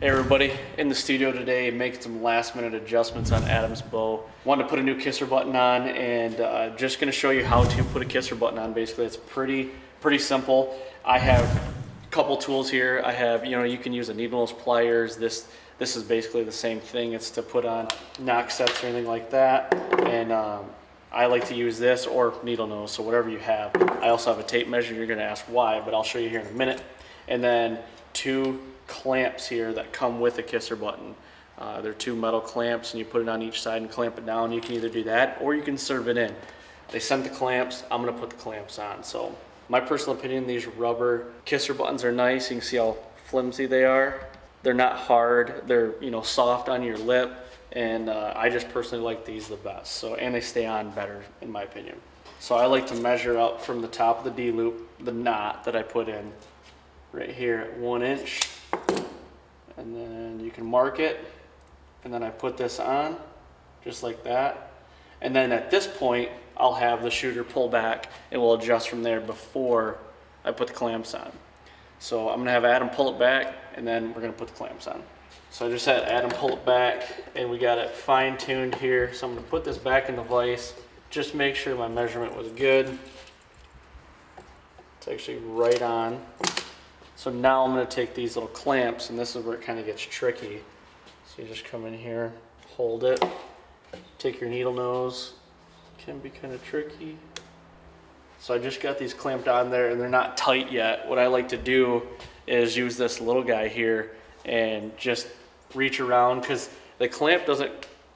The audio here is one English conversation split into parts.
Hey everybody, in the studio today making some last minute adjustments on Adam's bow. Wanted to put a new kisser button on and just going to show you how to put a kisser button on. Basically it's pretty simple. I have a couple tools here. I have, you know, you can use a needle nose pliers. This is basically the same thing. It's to put on knock sets or anything like that, and I like to use this or needle nose, so whatever you have. I also have a tape measure. You're going to ask why, but I'll show you here in a minute. And then two clamps here that come with a kisser button. They're two metal clamps, and you put it on each side and clamp it down. You can either do that or you can serve it in. They sent the clamps. I'm going to put the clamps on. So my personal opinion, these rubber kisser buttons are nice. You can see how flimsy they are. They're not hard. They're, you know, soft on your lip, and I just personally like these the best. So, and they stay on better in my opinion. So I like to measure out from the top of the D loop the knot that I put in right here at 1 inch. And then you can mark it, and then I put this on just like that, and then at this point I'll have the shooter pull back and we'll adjust from there before I put the clamps on. So I'm gonna have Adam pull it back, and then we're gonna put the clamps on. So I just had Adam pull it back, and we got it fine-tuned here. So I'm gonna put this back in the vise, just make sure my measurement was good. It's actually right on. So now I'm going to take these little clamps, and this is where it kind of gets tricky. So you just come in here, hold it, take your needle nose. It can be kind of tricky. So I just got these clamped on there, and they're not tight yet. What I like to do is use this little guy here and just reach around, because the clamp doesn't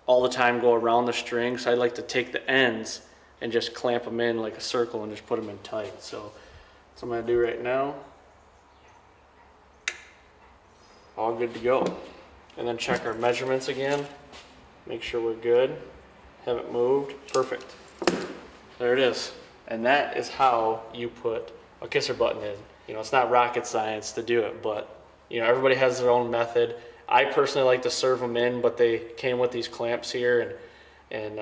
all the time go around the string. So I like to take the ends and just clamp them in like a circle and just put them in tight. So that's what I'm going to do right now. All good to go. And then check our measurements again. Make sure we're good. Haven't moved. Perfect. There it is. And that is how you put a kisser button in. You know, it's not rocket science to do it, but you know, everybody has their own method. I personally like to serve them in, but they came with these clamps here, and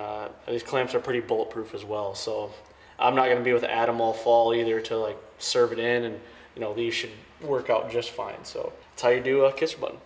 these clamps are pretty bulletproof as well. So I'm not going to be with Adam all fall either to like serve it in, and you know, these should work out just fine. So that's how you do a kisser button.